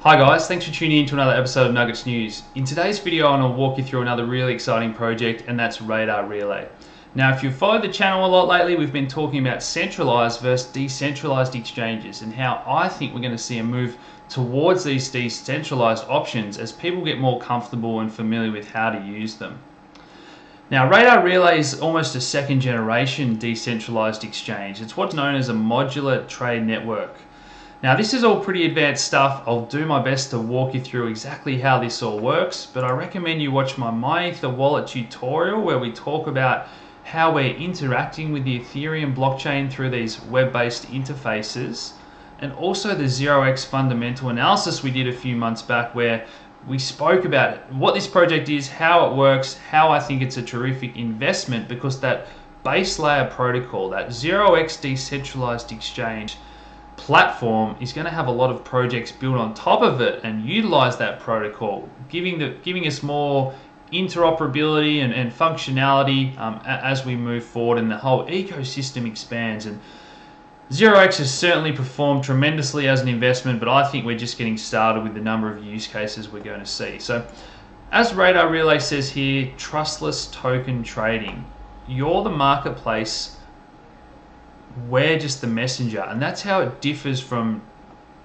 Hi guys, thanks for tuning in to another episode of Nuggets News. In today's video, I'm going to walk you through another really exciting project, and that's Radar Relay. Now, if you've followed the channel a lot lately, we've been talking about centralized versus decentralized exchanges and how I think we're going to see a move towards these decentralized options as people get more comfortable and familiar with how to use them. Now, Radar Relay is almost a second generation decentralized exchange. It's what's known as a modular trade network. Now, this is all pretty advanced stuff. I'll do my best to walk you through exactly how this all works, but I recommend you watch my MyEtherWallet tutorial where we talk about how we're interacting with the Ethereum blockchain through these web-based interfaces, and also the 0x fundamental analysis we did a few months back where we spoke about it, what this project is, how it works, how I think it's a terrific investment because that base layer protocol, that 0x decentralized exchange platform is going to have a lot of projects built on top of it and utilize that protocol, giving us more interoperability and functionality as we move forward and the whole ecosystem expands. And 0x has certainly performed tremendously as an investment, but I think we're just getting started with the number of use cases we're going to see. So as Radar Relay says here, trustless token trading. You're the marketplace, we're just the messenger, and that's how it differs from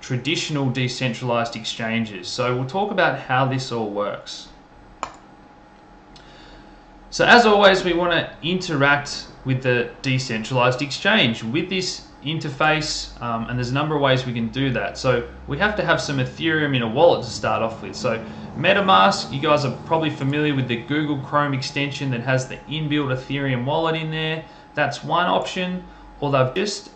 traditional decentralized exchanges. So we'll talk about how this all works. So as always, we want to interact with the decentralized exchange with this interface, and there's a number of ways we can do that. So we have to have some Ethereum in a wallet to start off with. So MetaMask, you guys are probably familiar with the Google Chrome extension that has the inbuilt Ethereum wallet in there. That's one option. Well, they've just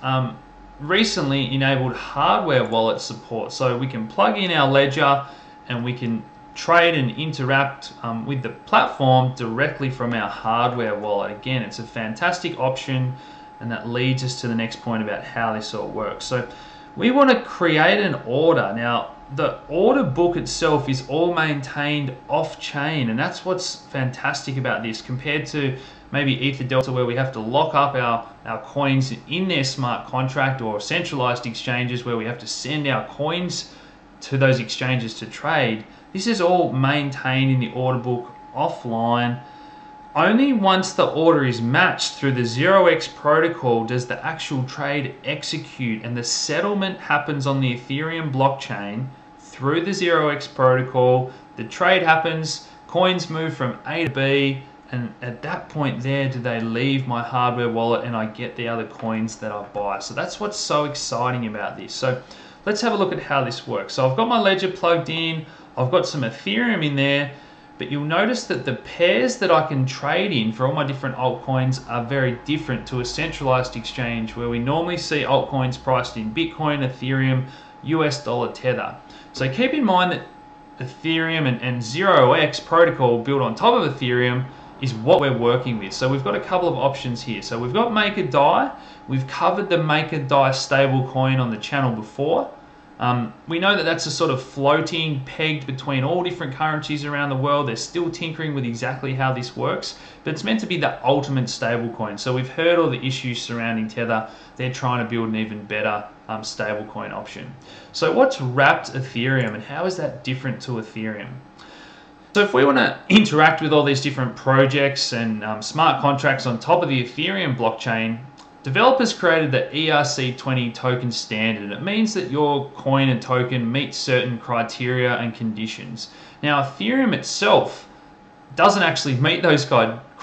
recently enabled hardware wallet support, so we can plug in our ledger and we can trade and interact with the platform directly from our hardware wallet. Again, it's a fantastic option, and that leads us to the next point about how this all works. So we want to create an order. Now, the order book itself is all maintained off-chain, and that's what's fantastic about this compared to maybe EtherDelta, where we have to lock up our coins in their smart contract, or centralized exchanges where we have to send our coins to those exchanges to trade. This is all maintained in the order book offline. Only once the order is matched through the 0x protocol does the actual trade execute, and the settlement happens on the Ethereum blockchain through the 0x protocol. The trade happens, coins move from A to B, and at that point there, do they leave my hardware wallet and I get the other coins that I buy. So that's what's so exciting about this. So let's have a look at how this works. So I've got my ledger plugged in, I've got some Ethereum in there, but you'll notice that the pairs that I can trade in for all my different altcoins are very different to a centralized exchange where we normally see altcoins priced in Bitcoin, Ethereum, US dollar, Tether. So keep in mind that Ethereum and 0x protocol built on top of Ethereum is what we're working with. So we've got a couple of options here. So we've got MakerDAO. We've covered the MakerDAO stablecoin on the channel before. We know that that's a sort of floating pegged between all different currencies around the world. They're still tinkering with exactly how this works, but it's meant to be the ultimate stablecoin. So we've heard all the issues surrounding Tether. They're trying to build an even better stablecoin option. So what's wrapped Ethereum, and how is that different to Ethereum? So if we want to interact with all these different projects and smart contracts on top of the Ethereum blockchain, developers created the ERC20 token standard. It means that your coin and token meet certain criteria and conditions. Now, Ethereum itself doesn't actually meet those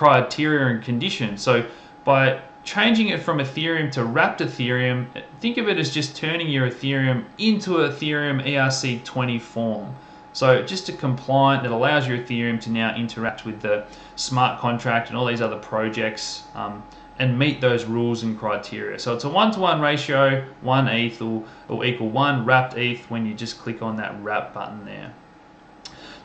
criteria and conditions. So by changing it from Ethereum to wrapped Ethereum, think of it as just turning your Ethereum into Ethereum ERC20 form. So just a compliant that allows your Ethereum to now interact with the smart contract and all these other projects and meet those rules and criteria. So it's a 1-to-1 ratio, one ETH will equal one wrapped ETH when you just click on that wrap button there.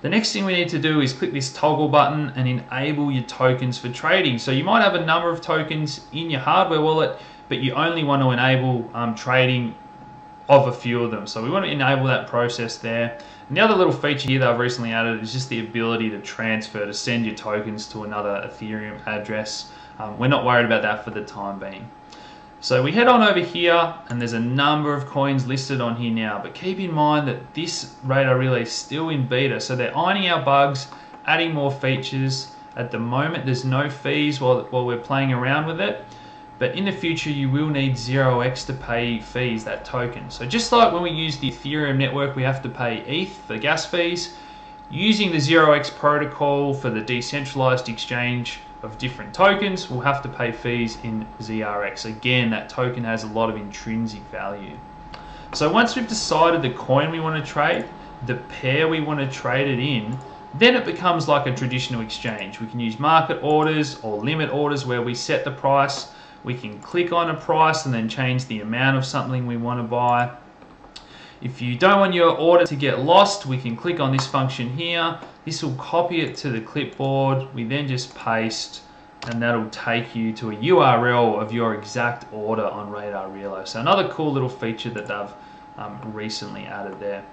The next thing we need to do is click this toggle button and enable your tokens for trading. So you might have a number of tokens in your hardware wallet, but you only want to enable trading of a few of them. So we want to enable that process there. And the other little feature here that I've recently added is just the ability to transfer, to send your tokens to another Ethereum address. We're not worried about that for the time being. So we head on over here, and there's a number of coins listed on here now, but keep in mind that this Radar Relay is still in beta, so they're ironing out bugs, adding more features. At the moment, there's no fees while we're playing around with it, but in the future, you will need 0x to pay fees, that token. So just like when we use the Ethereum network, we have to pay ETH for gas fees, using the 0x protocol for the decentralized exchange of different tokens, we'll have to pay fees in ZRX. Again, that token has a lot of intrinsic value. So once we've decided the coin we want to trade, the pair we want to trade it in, then it becomes like a traditional exchange. We can use market orders or limit orders where we set the price. We can click on a price and then change the amount of something we want to buy. If you don't want your order to get lost, we can click on this function here. This will copy it to the clipboard. We then just paste, and that'll take you to a URL of your exact order on Radar Relay. So another cool little feature that they've recently added there.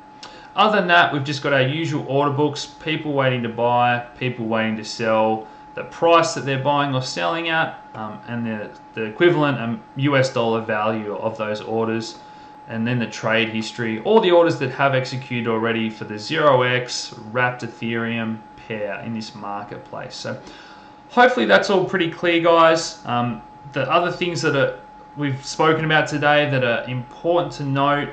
Other than that, we've just got our usual order books, people waiting to buy, people waiting to sell, the price that they're buying or selling at, and the equivalent US dollar value of those orders, and then the trade history, all the orders that have executed already for the 0x wrapped Ethereum pair in this marketplace. So hopefully that's all pretty clear, guys. The other things that we've spoken about today that are important to note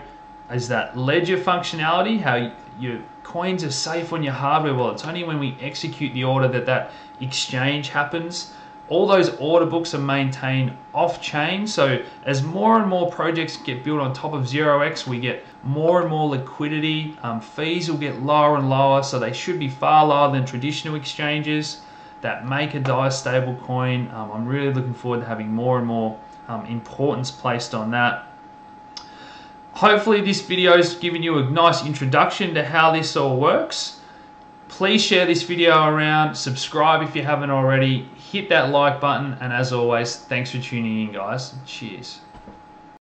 is that ledger functionality, how your coins are safe on your hardware wallet. It's only when we execute the order that that exchange happens. All those order books are maintained off-chain, so as more and more projects get built on top of 0x, we get more and more liquidity. Fees will get lower and lower, so they should be far lower than traditional exchanges. That MakerDAO stablecoin, I'm really looking forward to having more and more importance placed on that. Hopefully this video has given you a nice introduction to how this all works. Please share this video around, subscribe if you haven't already, hit that like button, and as always, thanks for tuning in, guys. Cheers.